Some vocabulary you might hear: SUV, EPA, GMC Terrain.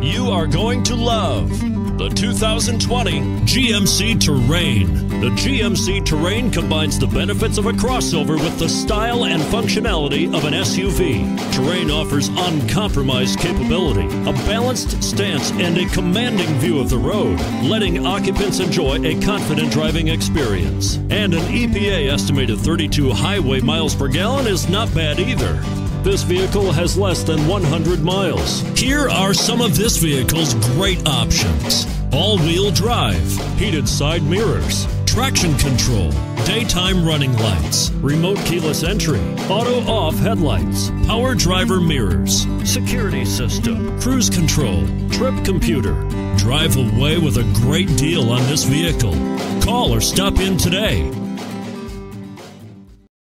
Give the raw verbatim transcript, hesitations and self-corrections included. You are going to love the two thousand twenty G M C Terrain. The G M C Terrain combines the benefits of a crossover with the style and functionality of an S U V. Terrain offers uncompromised capability, a balanced stance, and a commanding view of the road, letting occupants enjoy a confident driving experience. And an E P A estimated thirty-two highway miles per gallon is not bad either. This vehicle has less than one hundred miles. Here are some of this vehicle's great options: all-wheel drive, heated side mirrors, traction control, daytime running lights, remote keyless entry, auto-off headlights, power driver mirrors, security system, cruise control, trip computer. Drive away with a great deal on this vehicle. Call or stop in today.